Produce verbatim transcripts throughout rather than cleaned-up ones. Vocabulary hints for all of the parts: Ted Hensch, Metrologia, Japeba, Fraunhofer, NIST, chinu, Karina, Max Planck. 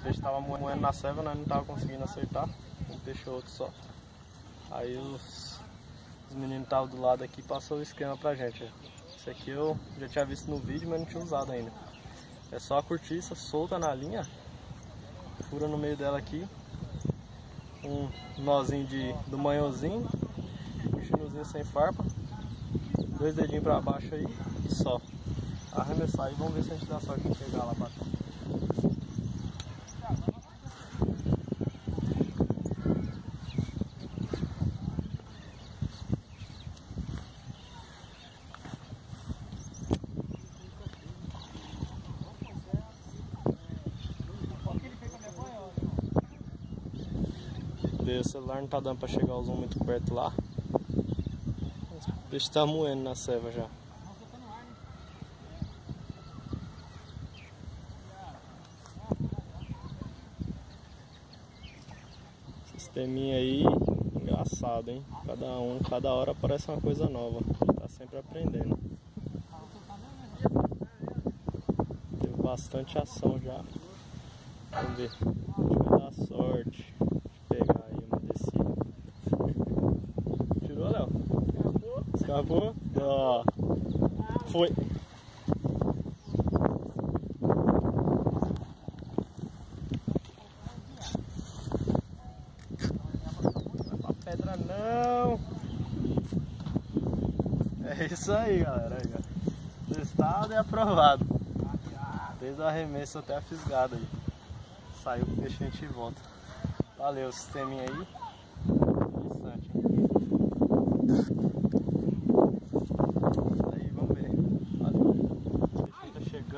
O peixe estava moendo na ceva, nós não estava conseguindo acertar. Um peixe outro só. Aí os, os meninos estavam do lado aqui e passou o esquema pra gente. Esse aqui eu já tinha visto no vídeo, mas não tinha usado ainda. É só a cortiça solta na linha, fura no meio dela aqui, um nozinho de, do manhãozinho, um chinuzinho sem farpa, dois dedinhos pra baixo aí e só. Arremessar aí, vamos ver se a gente dá sorte de pegar lá pra cá. O celular não tá dando pra chegar o zoom muito perto lá. O peixe tá moendo na ceva já. Sisteminha aí, engraçado, hein? Cada um, cada hora aparece uma coisa nova. Tá sempre aprendendo. Teve bastante ação já. Vamos ver. A gente vai dar sorte. Acabou? Ó. Foi. Não vai pra pedra não. É isso aí, galera. Aí, ó. Testado e aprovado. Desde o arremesso até a fisgada aí. Saiu o peixe, a gente volta. Valeu o sisteminha aí. Interessante,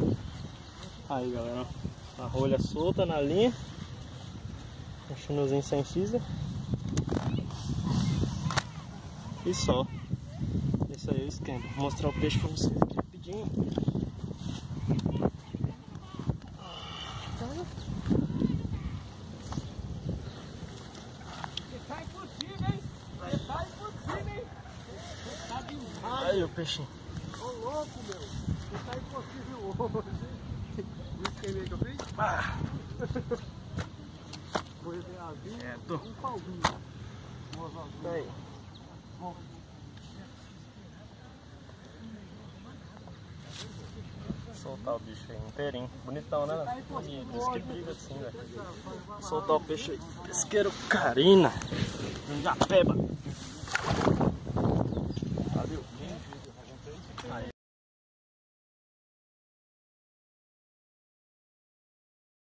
hein? Aí galera, a rolha solta na linha, um chinuzinho sem fisa e só. Isso aí é o esquema. Vou mostrar o peixe pra vocês aqui rapidinho. Você tá impossível, hein? Você tá impossível, hein? Você tá demais. Aí o peixinho. Ô louco, meu. Você tá impossível hoje. Quem é que eu fiz? Ah. Vou rever a vinha e um palvinho. Aí. Bom. Soltar o bicho aí inteirinho. Bonitão, né? Tá diz que briga assim, velho. Né? Soltar o peixe aí. Pesqueiro Karina. Japeba.